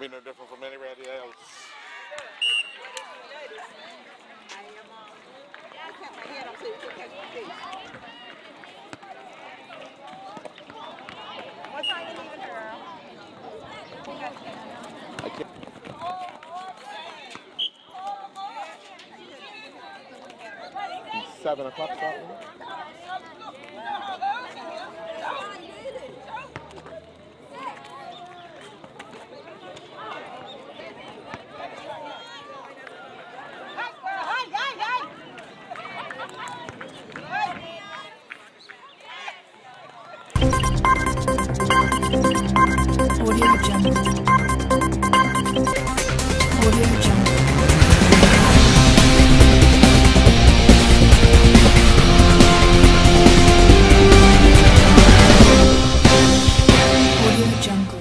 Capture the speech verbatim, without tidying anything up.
Be no different from anybody else. I kept my head up so you could catch my face. What time are you leaving, girl? I can't. Seven o'clock something. Audio Jungle. Audio Jungle. Audio Jungle.